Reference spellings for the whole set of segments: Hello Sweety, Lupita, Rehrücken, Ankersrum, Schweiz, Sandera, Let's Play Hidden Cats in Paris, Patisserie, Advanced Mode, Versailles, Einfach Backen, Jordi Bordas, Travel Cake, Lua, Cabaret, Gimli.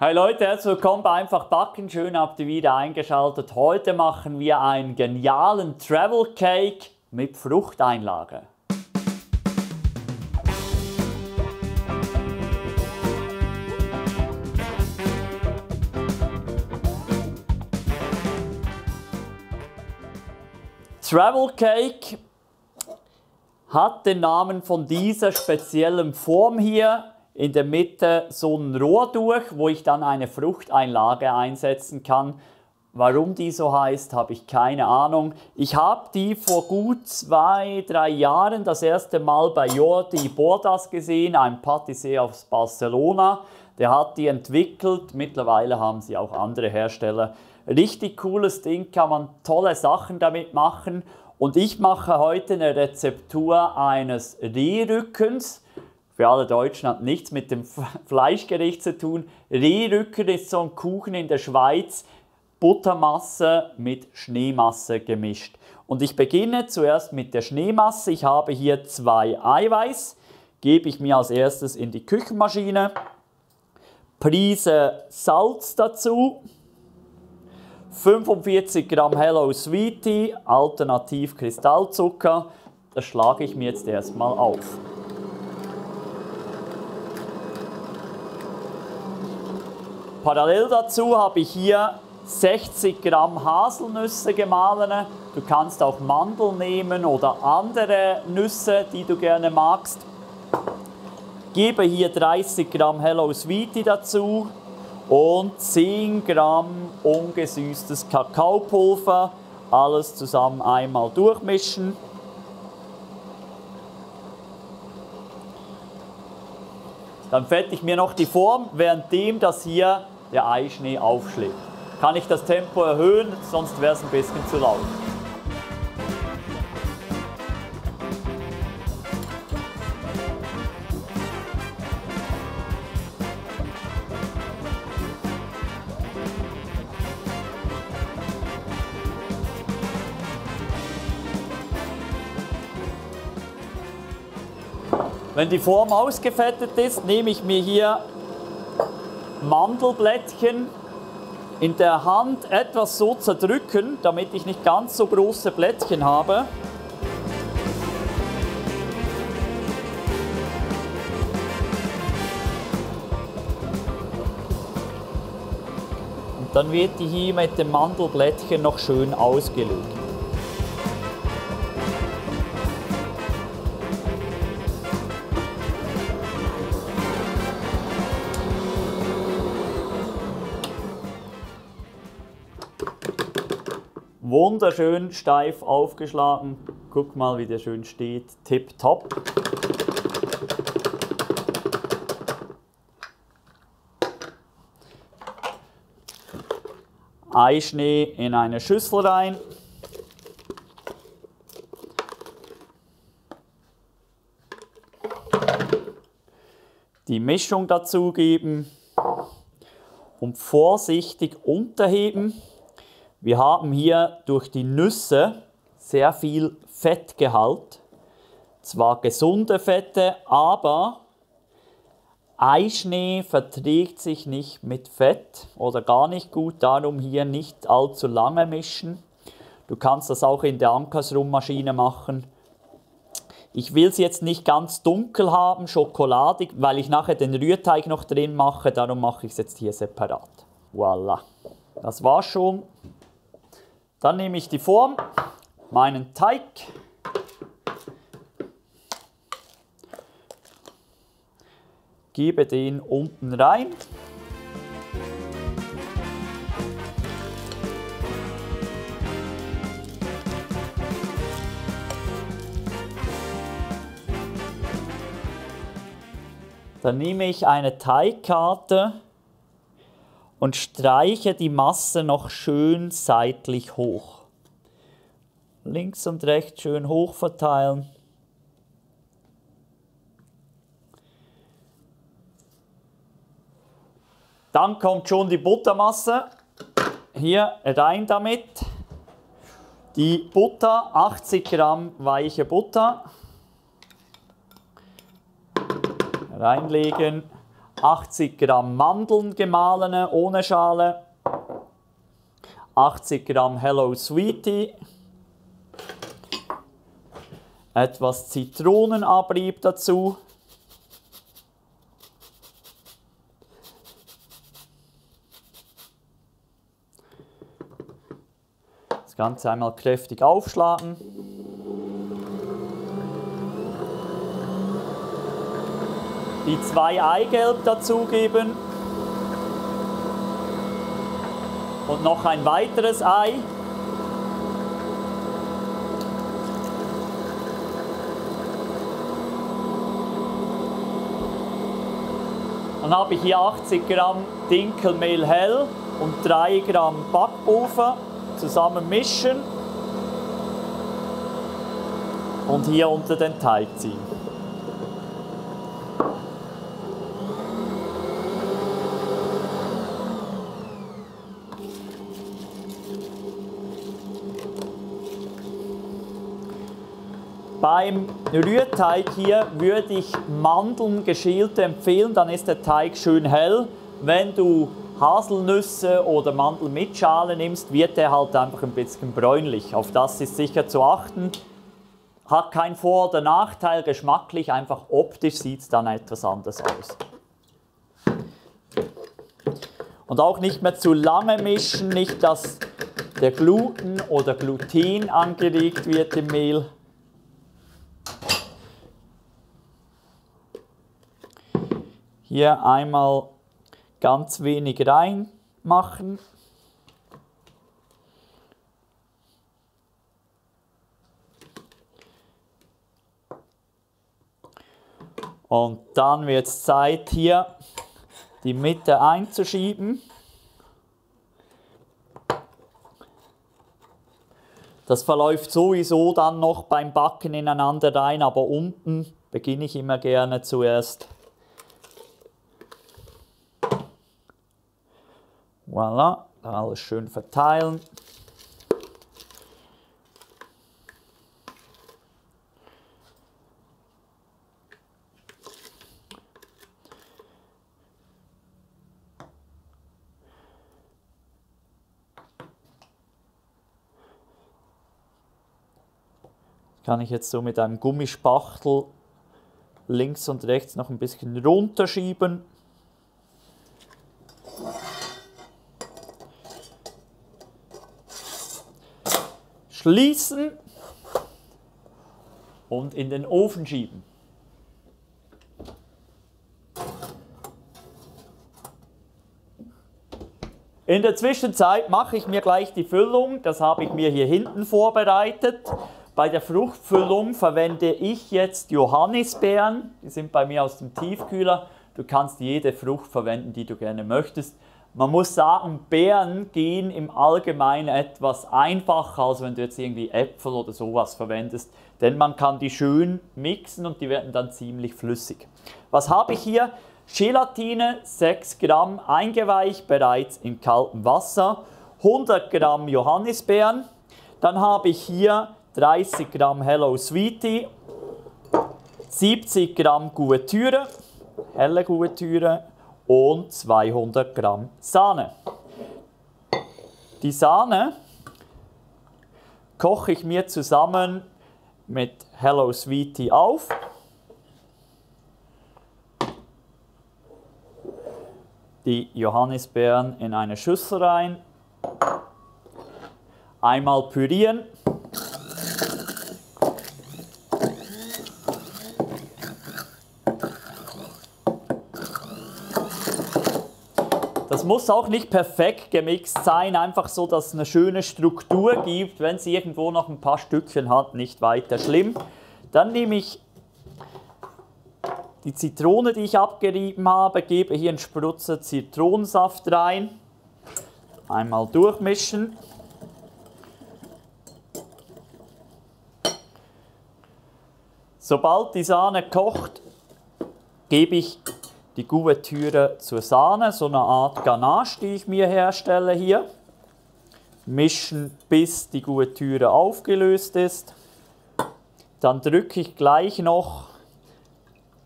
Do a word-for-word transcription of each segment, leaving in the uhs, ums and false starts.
Hi Leute, herzlich willkommen bei Einfach Backen. Schön habt ihr wieder eingeschaltet. Heute machen wir einen genialen Travel Cake mit Fruchteinlage. Travel Cake hat den Namen von dieser speziellen Form hier. In der Mitte so ein Rohr durch, wo ich dann eine Fruchteinlage einsetzen kann. Warum die so heißt, habe ich keine Ahnung. Ich habe die vor gut zwei, drei Jahren das erste Mal bei Jordi Bordas gesehen, einem Patissier aus Barcelona. Der hat die entwickelt. Mittlerweile haben sie auch andere Hersteller. Richtig cooles Ding, kann man tolle Sachen damit machen. Und ich mache heute eine Rezeptur eines Rehrückens. Für alle Deutschen hat nichts mit dem Fleischgericht zu tun. Rehrücken ist so ein Kuchen in der Schweiz, Buttermasse mit Schneemasse gemischt. Und ich beginne zuerst mit der Schneemasse. Ich habe hier zwei Eiweiß, gebe ich mir als erstes in die Küchenmaschine. Prise Salz dazu. fünfundvierzig Gramm Hello Sweety, alternativ Kristallzucker. Das schlage ich mir jetzt erstmal auf. Parallel dazu habe ich hier sechzig Gramm Haselnüsse gemahlene. Du kannst auch Mandeln nehmen oder andere Nüsse, die du gerne magst. Gebe hier dreißig Gramm Hello Sweety dazu und zehn Gramm ungesüßtes Kakaopulver. Alles zusammen einmal durchmischen. Dann fette ich mir noch die Form, währenddem das hier der Eischnee aufschlägt. Kann ich das Tempo erhöhen, sonst wäre es ein bisschen zu laut. Wenn die Form ausgefettet ist, nehme ich mir hier Mandelblättchen in der Hand etwas so zerdrücken, damit ich nicht ganz so große Blättchen habe. Und dann wird die hier mit dem Mandelblättchen noch schön ausgelegt. Wunderschön steif aufgeschlagen. Guck mal, wie der schön steht. Tipptopp. Eischnee in eine Schüssel rein. Die Mischung dazugeben und vorsichtig unterheben. Wir haben hier durch die Nüsse sehr viel Fettgehalt. Zwar gesunde Fette, aber Eischnee verträgt sich nicht mit Fett oder gar nicht gut. Darum hier nicht allzu lange mischen. Du kannst das auch in der Ankersrum-Maschine machen. Ich will es jetzt nicht ganz dunkel haben, schokoladig, weil ich nachher den Rührteig noch drin mache. Darum mache ich es jetzt hier separat. Voilà, das war's schon. Dann nehme ich die Form, meinen Teig, gebe den unten rein. Dann nehme ich eine Teigkarte und streiche die Masse noch schön seitlich hoch. Links und rechts schön hoch verteilen. Dann kommt schon die Buttermasse. Hier rein damit. Die Butter, achtzig Gramm weiche Butter. Reinlegen. achtzig Gramm Mandeln gemahlene ohne Schale, achtzig Gramm Hello Sweety, etwas Zitronenabrieb dazu, das Ganze einmal kräftig aufschlagen. Die zwei Eigelb dazugeben und noch ein weiteres Ei. Dann habe ich hier achtzig Gramm Dinkelmehl hell und drei Gramm Backpulver zusammen mischen und hier unter den Teig ziehen. Beim Rührteig hier würde ich Mandeln geschälte empfehlen, dann ist der Teig schön hell. Wenn du Haselnüsse oder Mandeln mit Schale nimmst, wird er halt einfach ein bisschen bräunlich. Auf das ist sicher zu achten. Hat keinen Vor- oder Nachteil geschmacklich, einfach optisch sieht es dann etwas anders aus. Und auch nicht mehr zu lange mischen, nicht dass der Gluten oder Gluten angeregt wird im Mehl. Hier einmal ganz wenig reinmachen. Und dann wird es Zeit, hier die Mitte einzuschieben. Das verläuft sowieso dann noch beim Backen ineinander rein, aber unten beginne ich immer gerne zuerst. Voilà, alles schön verteilen. Kann ich jetzt so mit einem Gummispachtel links und rechts noch ein bisschen runterschieben. Schließen und in den Ofen schieben. In der Zwischenzeit mache ich mir gleich die Füllung, das habe ich mir hier hinten vorbereitet. Bei der Fruchtfüllung verwende ich jetzt Johannisbeeren, die sind bei mir aus dem Tiefkühler. Du kannst jede Frucht verwenden, die du gerne möchtest. Man muss sagen, Beeren gehen im Allgemeinen etwas einfacher, als wenn du jetzt irgendwie Äpfel oder sowas verwendest. Denn man kann die schön mixen und die werden dann ziemlich flüssig. Was habe ich hier? Gelatine, sechs Gramm, eingeweicht, bereits in kaltem Wasser. hundert Gramm Johannisbeeren. Dann habe ich hier dreißig Gramm Hello Sweety. siebzig Gramm Gouvertüre, helle Gouvertüre. Und zweihundert Gramm Sahne. Die Sahne koche ich mir zusammen mit Hello Sweety auf. Die Johannisbeeren in eine Schüssel rein. Einmal pürieren. Das muss auch nicht perfekt gemixt sein, einfach so, dass es eine schöne Struktur gibt. Wenn es irgendwo noch ein paar Stückchen hat, nicht weiter schlimm. Dann nehme ich die Zitrone, die ich abgerieben habe, gebe hier einen Spritzer Zitronensaft rein. Einmal durchmischen. Sobald die Sahne kocht, gebe ich die Gouvertüre zur Sahne, so eine Art Ganache, die ich mir herstelle hier. Mischen, bis die Gouvertüre aufgelöst ist. Dann drücke ich gleich noch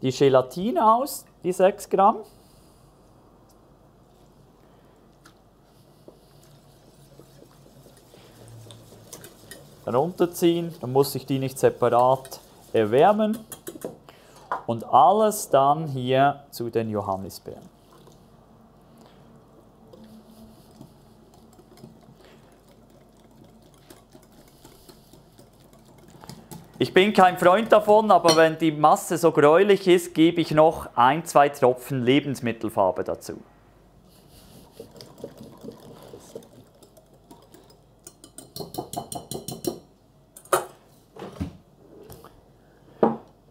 die Gelatine aus, die sechs Gramm. runterziehen, dann muss ich die nicht separat erwärmen und alles dann hier zu den Johannisbeeren. Ich bin kein Freund davon, aber wenn die Masse so gräulich ist, gebe ich noch ein, zwei Tropfen Lebensmittelfarbe dazu.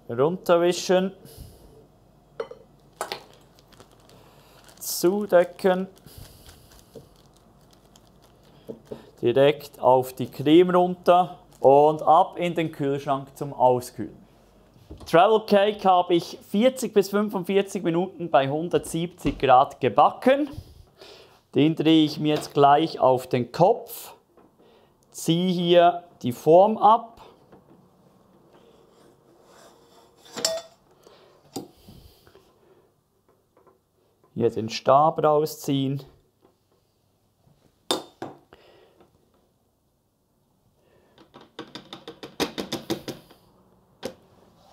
Runterwischen. Zudecken. Direkt auf die Creme runter. Und ab in den Kühlschrank zum Auskühlen. Travel Cake habe ich vierzig bis fünfundvierzig Minuten bei hundertsiebzig Grad gebacken. Den drehe ich mir jetzt gleich auf den Kopf. Ziehe hier die Form ab. Hier den Stab rausziehen.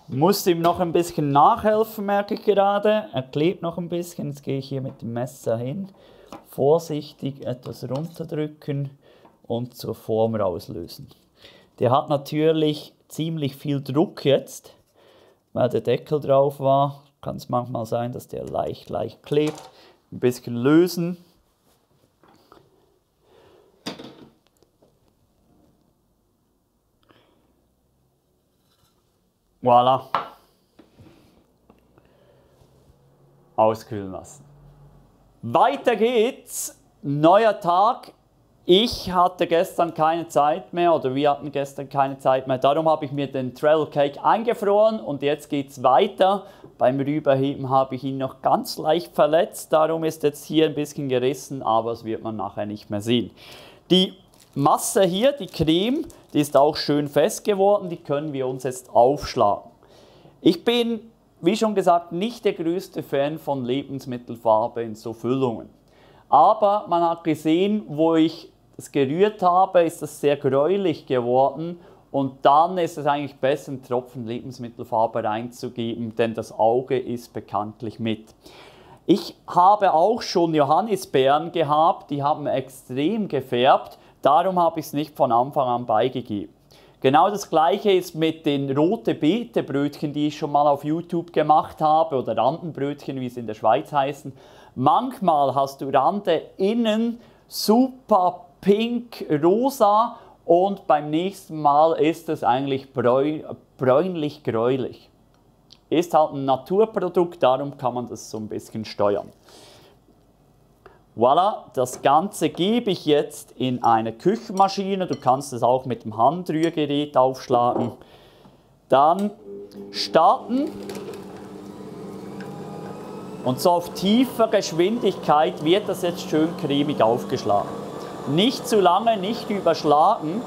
Muss ihm noch ein bisschen nachhelfen, merke ich gerade. Er klebt noch ein bisschen. Jetzt gehe ich hier mit dem Messer hin. Vorsichtig etwas runterdrücken und zur Form rauslösen. Der hat natürlich ziemlich viel Druck jetzt, weil der Deckel drauf war. Kann es manchmal sein, dass der leicht, leicht klebt. Ein bisschen lösen. Voilà. Auskühlen lassen. Weiter geht's. Neuer Tag. Ich hatte gestern keine Zeit mehr oder wir hatten gestern keine Zeit mehr. Darum habe ich mir den Travel Cake eingefroren und jetzt geht's weiter. Beim Rüberheben habe ich ihn noch ganz leicht verletzt. Darum ist jetzt hier ein bisschen gerissen, aber das wird man nachher nicht mehr sehen. Die Masse hier, die Creme, die ist auch schön fest geworden, die können wir uns jetzt aufschlagen. Ich bin, wie schon gesagt, nicht der größte Fan von Lebensmittelfarbe in so Füllungen. Aber man hat gesehen, wo ich es gerührt habe, ist das sehr gräulich geworden. Und dann ist es eigentlich besser, einen Tropfen Lebensmittelfarbe reinzugeben, denn das Auge ist bekanntlich mit. Ich habe auch schon Johannisbeeren gehabt, die haben extrem gefärbt. Darum habe ich es nicht von Anfang an beigegeben. Genau das Gleiche ist mit den roten Beete-Brötchen, die ich schon mal auf YouTube gemacht habe, oder Randenbrötchen, wie sie in der Schweiz heißen. Manchmal hast du Rande innen super pink, rosa und beim nächsten Mal ist es eigentlich bräunlich-gräulich. Ist halt ein Naturprodukt, darum kann man das so ein bisschen steuern. Voilà, das Ganze gebe ich jetzt in eine Küchenmaschine. Du kannst es auch mit dem Handrührgerät aufschlagen. Dann starten. Und so auf tiefer Geschwindigkeit wird das jetzt schön cremig aufgeschlagen. Nicht zu lange, nicht überschlagen.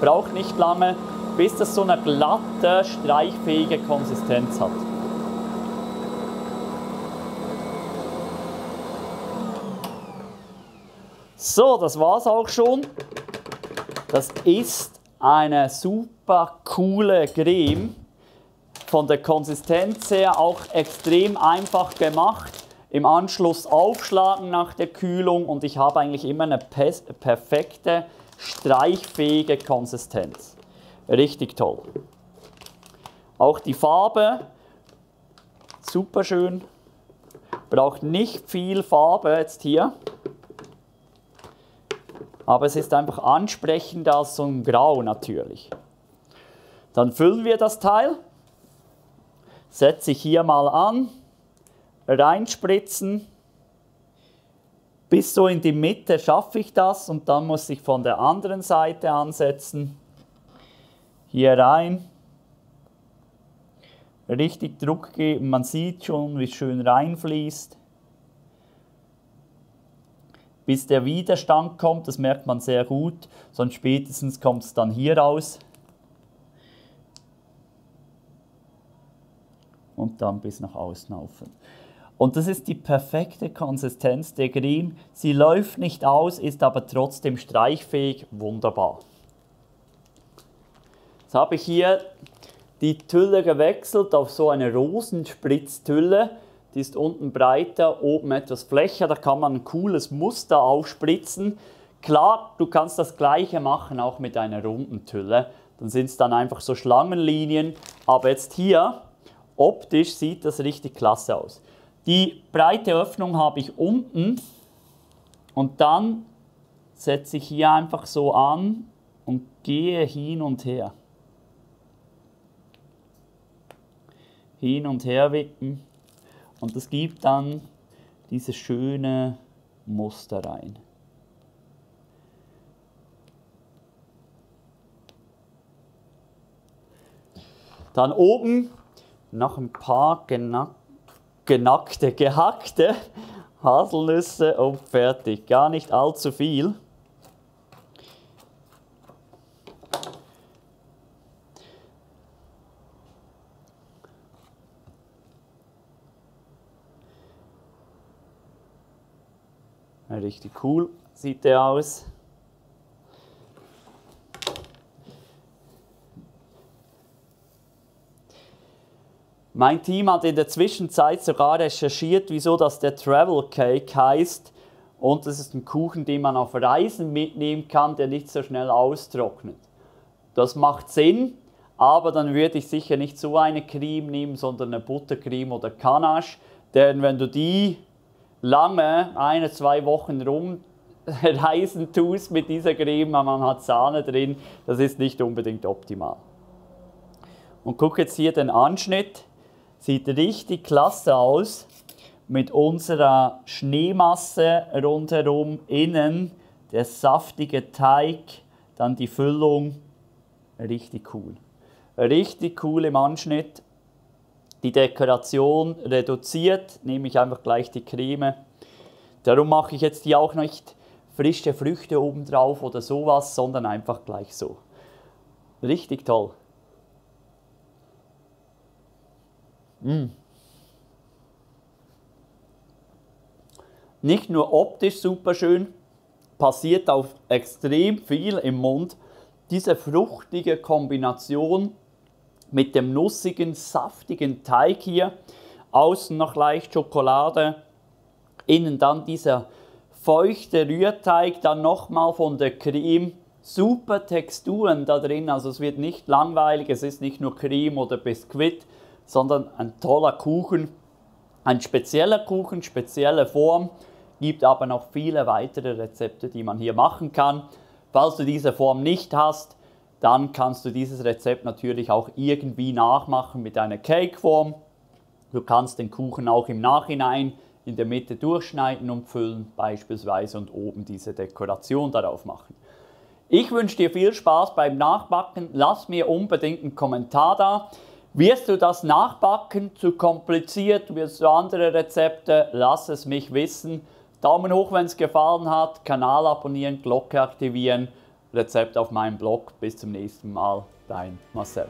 Braucht nicht lange, bis das so eine glatte, streichfähige Konsistenz hat. So, das war's auch schon. Das ist eine super coole Creme. Von der Konsistenz her auch extrem einfach gemacht. Im Anschluss aufschlagen nach der Kühlung und ich habe eigentlich immer eine perfekte, streichfähige Konsistenz. Richtig toll. Auch die Farbe, super schön. Braucht nicht viel Farbe jetzt hier. Aber es ist einfach ansprechender als so ein Grau natürlich. Dann füllen wir das Teil. Setze ich hier mal an. Reinspritzen. Bis so in die Mitte schaffe ich das. Und dann muss ich von der anderen Seite ansetzen. Hier rein. Richtig Druck geben. Man sieht schon, wie es schön reinfließt. Bis der Widerstand kommt, das merkt man sehr gut, sonst spätestens kommt es dann hier raus. Und dann bis nach außen laufen. Und das ist die perfekte Konsistenz der Creme. Sie läuft nicht aus, ist aber trotzdem streichfähig, wunderbar. Jetzt habe ich hier die Tülle gewechselt auf so eine Rosenspritztülle. Die ist unten breiter, oben etwas flächer. Da kann man ein cooles Muster aufspritzen. Klar, du kannst das Gleiche machen, auch mit einer runden Tülle. Dann sind es dann einfach so Schlangenlinien. Aber jetzt hier, optisch sieht das richtig klasse aus. Die breite Öffnung habe ich unten. Und dann setze ich hier einfach so an und gehe hin und her. Hin und her wippen. Und das gibt dann dieses schöne Muster rein. Dann oben noch ein paar genack genackte, gehackte Haselnüsse und fertig. Gar nicht allzu viel. Richtig cool sieht der aus. Mein Team hat in der Zwischenzeit sogar recherchiert, wieso das der Travel Cake heißt. Und das ist ein Kuchen, den man auf Reisen mitnehmen kann, der nicht so schnell austrocknet. Das macht Sinn, aber dann würde ich sicher nicht so eine Creme nehmen, sondern eine Buttercreme oder Ganache. Denn wenn du die lange, eine, zwei Wochen rumreisen tust mit dieser Creme, man hat Sahne drin, das ist nicht unbedingt optimal. Und guck jetzt hier den Anschnitt, sieht richtig klasse aus, mit unserer Schneemasse rundherum, innen der saftige Teig, dann die Füllung, richtig cool. Richtig cool im Anschnitt. Die Dekoration reduziert, nehme ich einfach gleich die Creme. Darum mache ich jetzt hier auch nicht frische Früchte oben drauf oder sowas, sondern einfach gleich so. Richtig toll. Mm. Nicht nur optisch super schön, passiert auch extrem viel im Mund. Diese fruchtige Kombination mit dem nussigen, saftigen Teig hier, außen noch leicht Schokolade, innen dann dieser feuchte Rührteig, dann nochmal von der Creme, super Texturen da drin, also es wird nicht langweilig, es ist nicht nur Creme oder Biskuit, sondern ein toller Kuchen, ein spezieller Kuchen, spezielle Form, gibt aber noch viele weitere Rezepte, die man hier machen kann. Falls du diese Form nicht hast, dann kannst du dieses Rezept natürlich auch irgendwie nachmachen mit einer Cakeform. Du kannst den Kuchen auch im Nachhinein in der Mitte durchschneiden und füllen beispielsweise und oben diese Dekoration darauf machen. Ich wünsche dir viel Spaß beim Nachbacken. Lass mir unbedingt einen Kommentar da. Wirst du das Nachbacken zu kompliziert? Wirst du andere Rezepte? Lass es mich wissen. Daumen hoch, wenn es gefallen hat. Kanal abonnieren, Glocke aktivieren. Rezept auf meinem Blog. Bis zum nächsten Mal, dein Marcel.